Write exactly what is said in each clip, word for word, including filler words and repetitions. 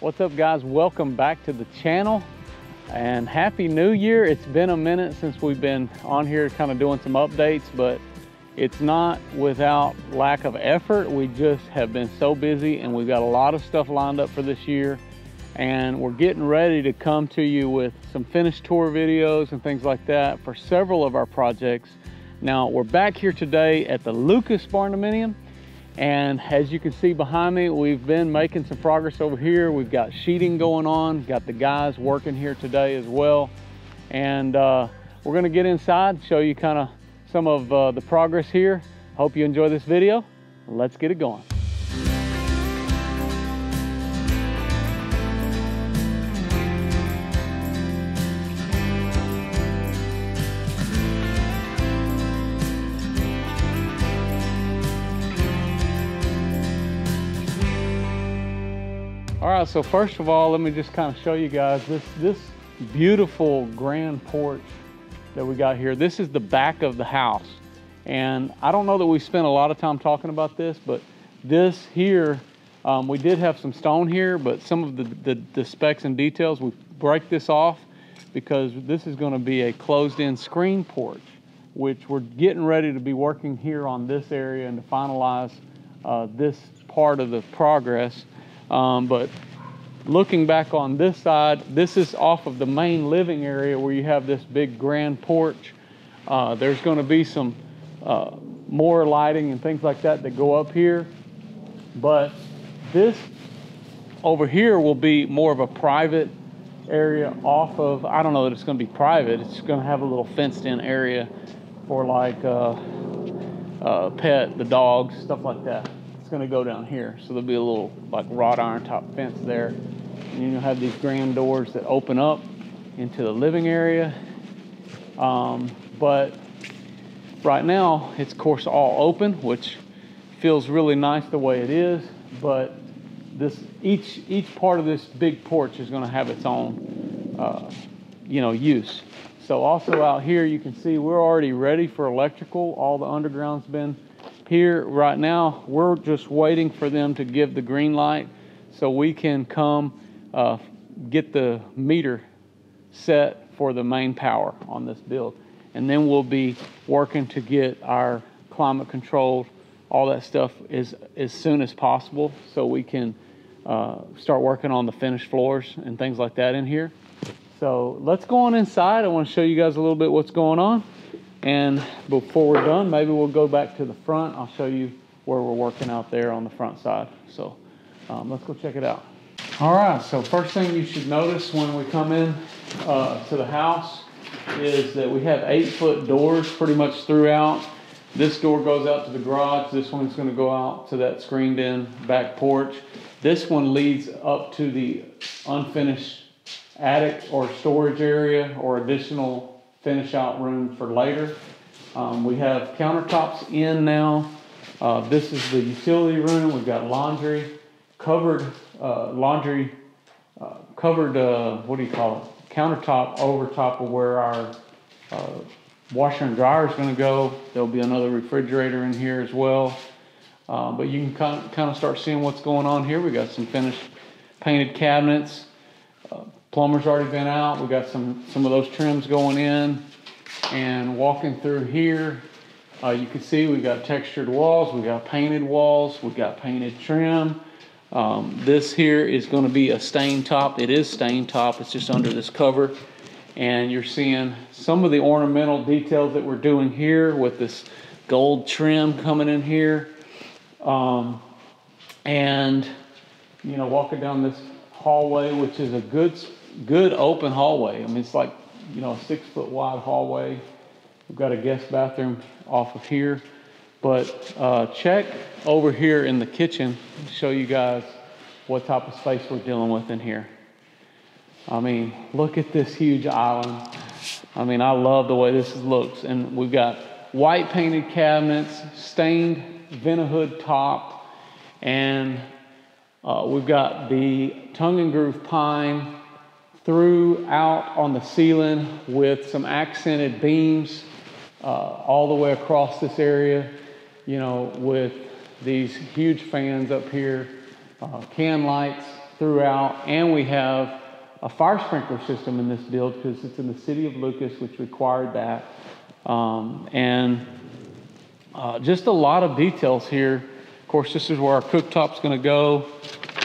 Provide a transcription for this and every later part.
What's up, guys? Welcome back to the channel and happy new year. It's been a minute since we've been on here kind of doing some updates, but it's not without lack of effort. We just have been so busy and we've got a lot of stuff lined up for this year, and we're getting ready to come to you with some finished tour videos and things like that for several of our projects. Now we're back here today at the Lucas Barndominium, and as you can see behind me, we've been making some progress over here. We've got sheeting going on, got the guys working here today as well, and uh, we're going to get inside, show you kind of some of uh, the progress here. Hope you enjoy this video. Let's get it going. All right, so first of all, let me just kind of show you guys this, this beautiful grand porch that we got here. This is the back of the house. And I don't know that we spent a lot of time talking about this, but this here, um, we did have some stone here, but some of the, the, the specs and details, we break this off because this is gonna be a closed-in screen porch, which we're getting ready to be working here on this area and to finalize uh, this part of the progress. Um, but looking back on this side, this is off of the main living area where you have this big grand porch. Uh, there's going to be some uh, more lighting and things like that that go up here. But this over here will be more of a private area off of, I don't know that it's going to be private. It's going to have a little fenced in area for like uh, uh, pet, the dogs, stuff like that. Going to go down here, so there'll be a little like wrought iron top fence there, and you'll have these grand doors that open up into the living area. Um, but right now it's of course all open, which feels really nice the way it is, but this each each part of this big porch is going to have its own uh, you know use. So also out here you can see we're already ready for electrical. All the underground's been here right now. We're just waiting for them to give the green light so we can come uh, get the meter set for the main power on this build. And then we'll be working to get our climate controlled, all that stuff is as soon as possible so we can uh, start working on the finished floors and things like that in here. So let's go on inside. I want to show you guys a little bit what's going on. And before we're done, maybe we'll go back to the front. I'll show you where we're working out there on the front side. So um, let's go check it out. All right, so first thing you should notice when we come in uh, to the house is that we have eight foot doors pretty much throughout. This door goes out to the garage. This one's gonna go out to that screened in back porch. This one leads up to the unfinished attic or storage area or additional finish out room for later. Um, we have countertops in now. Uh, this is the utility room. We've got laundry, covered uh, laundry, uh, covered, uh, what do you call it? Countertop over top of where our uh, washer and dryer is gonna go. There'll be another refrigerator in here as well. Uh, but you can kind of start seeing what's going on here. We got some finished painted cabinets. Uh, Plumber's already been out. We got some, some of those trims going in, and walking through here, uh, you can see we got textured walls, we got painted walls, we got painted trim. Um, this here is going to be a stained top. It is stained top. It's just under this cover, and you're seeing some of the ornamental details that we're doing here with this gold trim coming in here, um, and you know, walking down this hallway, which is a good good open hallway. I mean, it's like, you know, a six foot wide hallway. We've got a guest bathroom off of here, but uh, check over here in the kitchen to show you guys what type of space we're dealing with in here. I mean, look at this huge island. I mean, I love the way this looks, and we've got white painted cabinets, stained vent hood top, and Uh, we've got the tongue and groove pine throughout on the ceiling with some accented beams uh, all the way across this area, you know, with these huge fans up here, uh, can lights, throughout, and we have a fire sprinkler system in this build because it's in the city of Lucas, which required that. Um, and uh, just a lot of details here. Of course, this is where our cooktop's gonna go.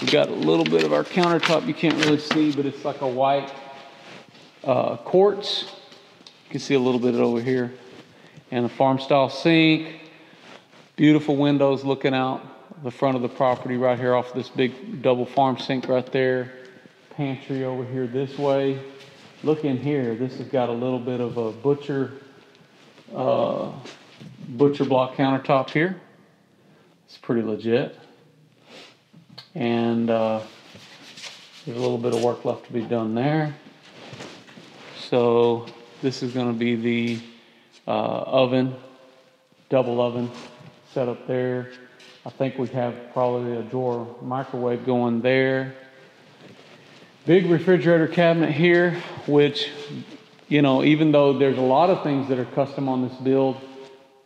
We got a little bit of our countertop you can't really see, but it's like a white uh, quartz. You can see a little bit over here. And a farm style sink. Beautiful windows looking out the front of the property right here off this big double farm sink right there. Pantry over here this way. Look in here, this has got a little bit of a butcher uh, butcher block countertop here. It's pretty legit. And uh, there's a little bit of work left to be done there. So this is gonna be the uh, oven, double oven set up there. I think we have probably a drawer microwave going there. Big refrigerator cabinet here, which, you know, even though there's a lot of things that are custom on this build,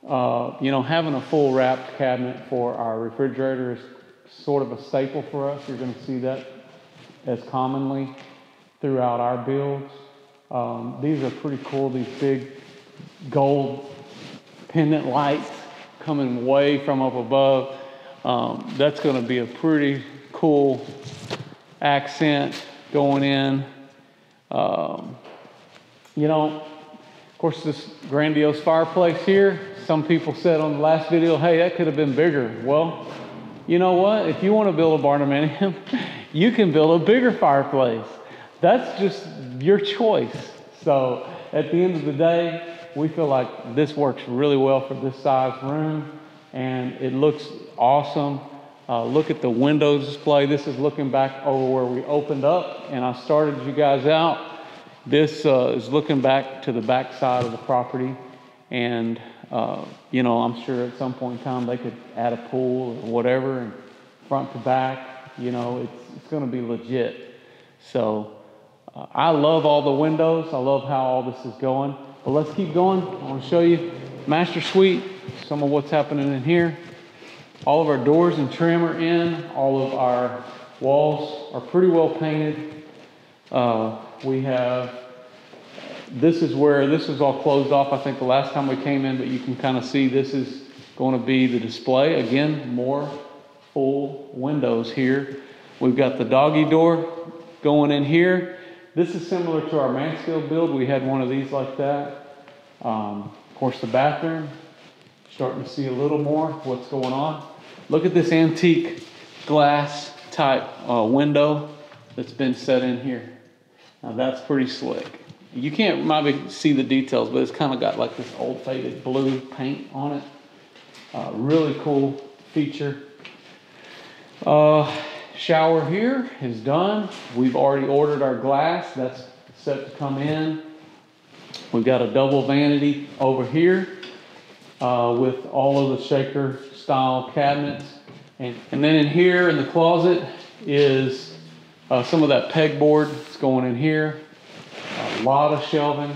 uh, you know, having a full wrapped cabinet for our refrigerator is sort of a staple for us. You're going to see that as commonly throughout our builds. Um, these are pretty cool. These big gold pendant lights coming way from up above. Um, that's going to be a pretty cool accent going in. Um, you know, of course, this grandiose fireplace here, some people said on the last video, hey, that could have been bigger. Well, you know what? If you want to build a Barndominium, you can build a bigger fireplace. That's just your choice. So at the end of the day, we feel like this works really well for this size room, and it looks awesome. Uh, look at the window display. This is looking back over where we opened up, and I started you guys out. This uh, is looking back to the back side of the property, and uh, you know, I'm sure at some point in time they could add a pool or whatever, and front to back. You know, it's, it's going to be legit. So uh, I love all the windows. I love how all this is going. But let's keep going. I want to show you master suite, some of what's happening in here. All of our doors and trim are in. All of our walls are pretty well painted. Uh, we have, this is where, this was all closed off, I think, the last time we came in, but you can kind of see this is going to be the display. Again, more full windows here. We've got the doggy door going in here. This is similar to our Mansfield build. We had one of these like that. Um, of course, the bathroom. Starting to see a little more what's going on. Look at this antique glass type uh, window that's been set in here. Now that's pretty slick. You can't maybe see the details, but it's kind of got like this old faded blue paint on it. Uh, really cool feature. Uh, shower here is done. We've already ordered our glass. That's set to come in. We've got a double vanity over here. Uh, with all of the shaker style cabinets. And, and then in here in the closet is uh, some of that pegboard that's going in here. A lot of shelving.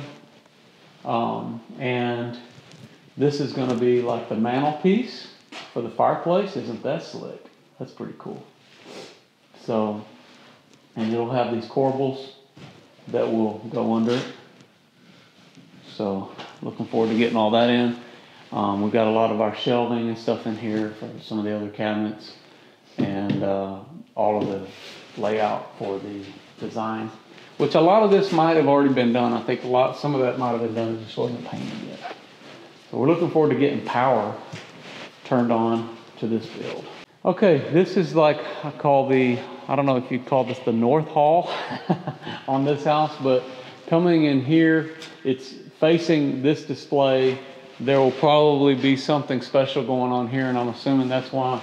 Um, and this is gonna be like the mantelpiece for the fireplace. Isn't that slick? That's pretty cool. So, and it'll have these corbels that will go under it. So looking forward to getting all that in. Um, we've got a lot of our shelving and stuff in here for some of the other cabinets, and uh, all of the layout for the design, which a lot of this might have already been done. I think a lot, some of that might have been done, it just wasn't painted yet. So we're looking forward to getting power turned on to this build. Okay, this is like I call the, I don't know if you'd call this the North Hall on this house, but coming in here, it's facing this display. There will probably be something special going on here, and I'm assuming that's why,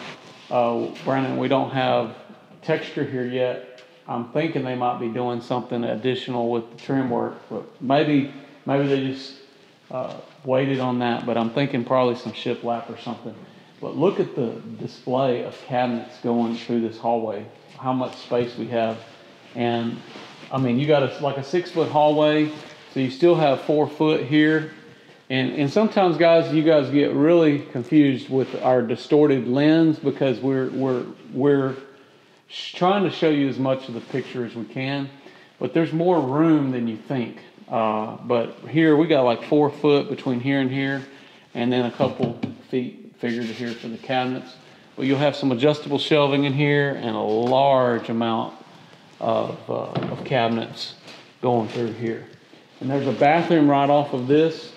uh, Brandon, we don't have texture here yet. I'm thinking they might be doing something additional with the trim work, but maybe maybe they just uh, waited on that, but I'm thinking probably some shiplap or something. But look at the display of cabinets going through this hallway, how much space we have. And I mean, you got a, like a six foot hallway, so you still have four foot here. And, and sometimes, guys, you guys get really confused with our distorted lens because we're, we're, we're trying to show you as much of the picture as we can, but there's more room than you think. Uh, but here we got like four foot between here and here, and then a couple feet figured here for the cabinets. Well, you'll have some adjustable shelving in here and a large amount of, uh, of cabinets going through here. And there's a bathroom right off of this,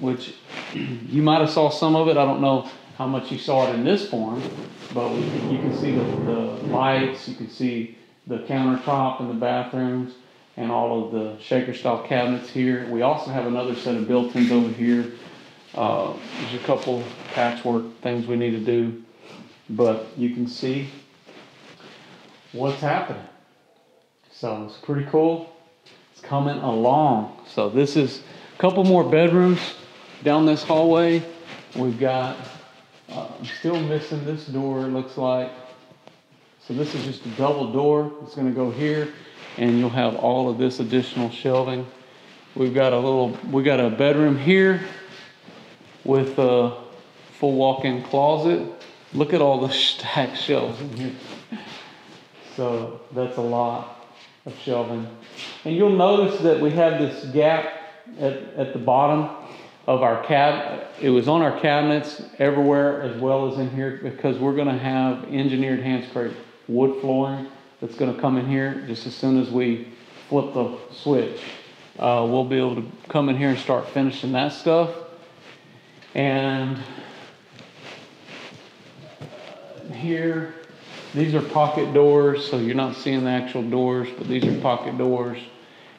which you might have saw some of it. I don't know how much you saw it in this form, but we, you can see the, the lights, you can see the countertop in the bathrooms, and all of the shaker style cabinets here. We also have another set of built-ins over here. Uh, there's a couple patchwork things we need to do, but you can see what's happening. So it's pretty cool. It's coming along. So this is a couple more bedrooms down this hallway. We've got, uh, I'm still missing this door, it looks like. So this is just a double door. It's gonna go here, and you'll have all of this additional shelving. We've got a little, we got a bedroom here with a full walk-in closet. Look at all the stacked shelves in here. So that's a lot of shelving. And you'll notice that we have this gap at, at the bottom of our cab. It was on our cabinets everywhere as well as in here, because we're gonna have engineered hand-scraped wood flooring that's gonna come in here just as soon as we flip the switch. Uh, we'll be able to come in here and start finishing that stuff. And here, these are pocket doors, so you're not seeing the actual doors, but these are pocket doors.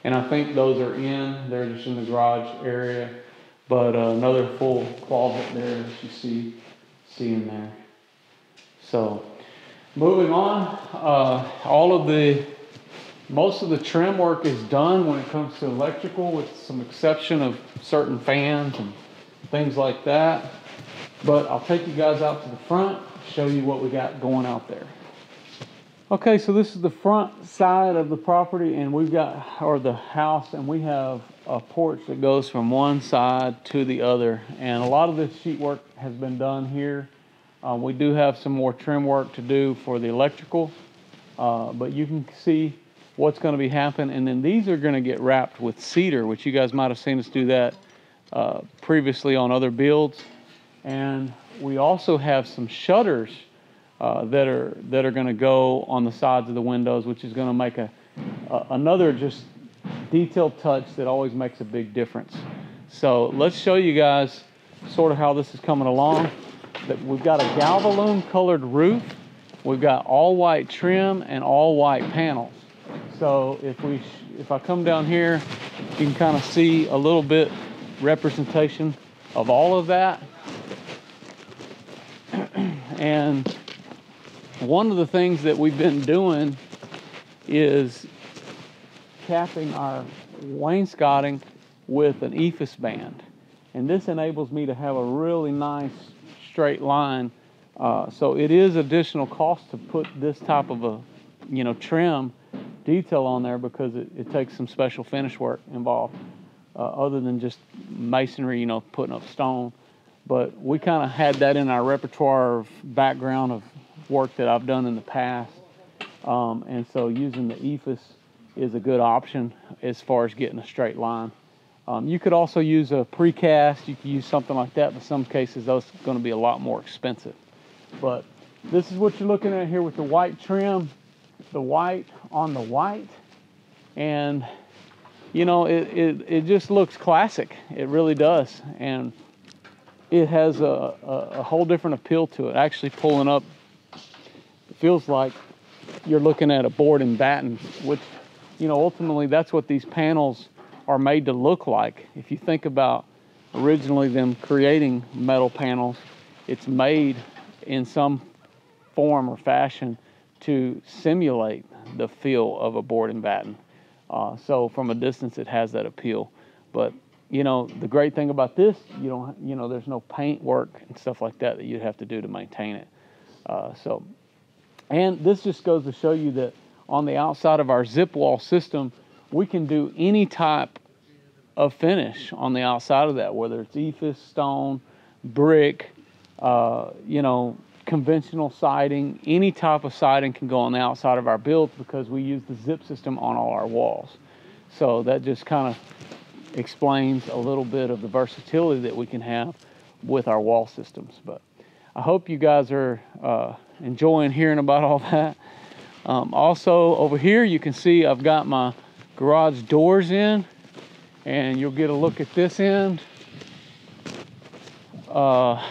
And I think those are in, they're just in the garage area. But uh, another full closet there that you see, see in there. So, moving on, uh, all of the, most of the trim work is done when it comes to electrical, with some exception of certain fans and things like that. But I'll take you guys out to the front, show you what we got going out there. Okay, so this is the front side of the property, and we've got, or the house, and we have a porch that goes from one side to the other. And a lot of this sheet work has been done here. Uh, we do have some more trim work to do for the electrical, uh, but you can see what's gonna be happening. And then these are gonna get wrapped with cedar, which you guys might've seen us do that uh, previously on other builds. And we also have some shutters Uh, that are that are going to go on the sides of the windows, which is going to make a, a another just detailed touch that always makes a big difference. So let's show you guys sort of how this is coming along. That we've got a Galvalume colored roof, we've got all white trim and all white panels. So if we if I come down here, you can kind of see a little bit representation of all of that. And one of the things that we've been doing is capping our wainscoting with an E P I S band. And this enables me to have a really nice straight line. Uh, so it is additional cost to put this type of a, you know, trim detail on there, because it, it takes some special finish work involved, uh, other than just masonry, you know, putting up stone. But we kind of had that in our repertoire of background of work that I've done in the past, um, and so using the E P I S is a good option as far as getting a straight line. Um, you could also use a precast, you could use something like that, but in some cases those are going to be a lot more expensive. But this is what you're looking at here with the white trim, the white on the white, and you know, it, it, it just looks classic, it really does, and it has a, a, a whole different appeal to it. Actually pulling up, feels like you're looking at a board and batten, which, you know, ultimately that's what these panels are made to look like. If you think about originally them creating metal panels, it's made in some form or fashion to simulate the feel of a board and batten. Uh, so from a distance, it has that appeal. But, you know, the great thing about this, you don't, you know, there's no paint work and stuff like that that you'd have to do to maintain it. Uh, so. And this just goes to show you that on the outside of our zip wall system, we can do any type of finish on the outside of that, whether it's E P I S, stone, brick, uh, you know, conventional siding, any type of siding can go on the outside of our builds because we use the zip system on all our walls. So that just kind of explains a little bit of the versatility that we can have with our wall systems. But I hope you guys are uh, enjoying hearing about all that. Um, also over here, you can see I've got my garage doors in, and you'll get a look at this end. Uh,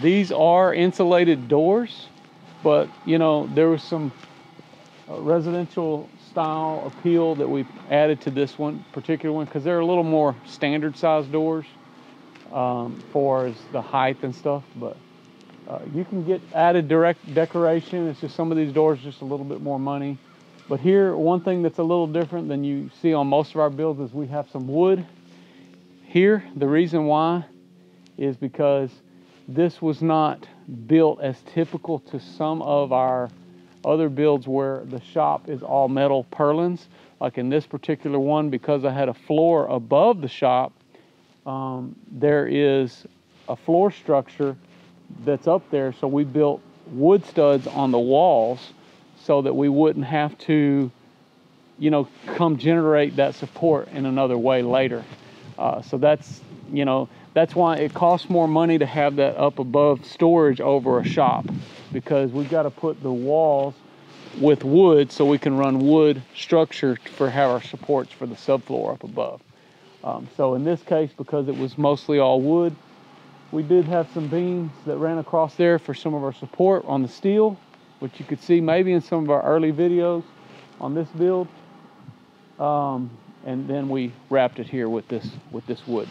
these are insulated doors, but you know, there was some residential style appeal that we added to this one particular one because they're a little more standard size doors um, for as the height and stuff, but uh, you can get added direct decoration. It's just some of these doors just a little bit more money. But here, one thing that's a little different than you see on most of our builds is we have some wood here. The reason why is because this was not built as typical to some of our other builds where the shop is all metal purlins. Like in this particular one, because I had a floor above the shop, um, there is a floor structure that's up there. So we built wood studs on the walls so that we wouldn't have to, you know, come generate that support in another way later. Uh, so that's, you know, that's why it costs more money to have that up above storage over a shop, because we've got to put the walls with wood so we can run wood structure for have our supports for the subfloor up above. Um, so in this case, because it was mostly all wood, we did have some beams that ran across there for some of our support on the steel, which you could see maybe in some of our early videos on this build. Um, and then we wrapped it here with this, with this wood.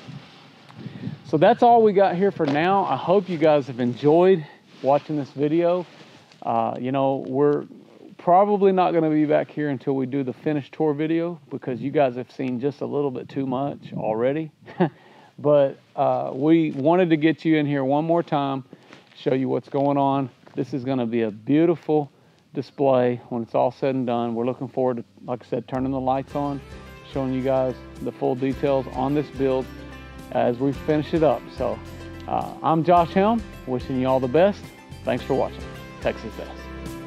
So that's all we got here for now. I hope you guys have enjoyed watching this video. Uh, you know, we're probably not gonna be back here until we do the finished tour video because you guys have seen just a little bit too much already. But uh, we wanted to get you in here one more time, show you what's going on. This is going to be a beautiful display when it's all said and done. We're looking forward to, like I said, turning the lights on, showing you guys the full details on this build as we finish it up. So uh, I'm Josh Helm, wishing you all the best. Thanks for watching. Texas Best.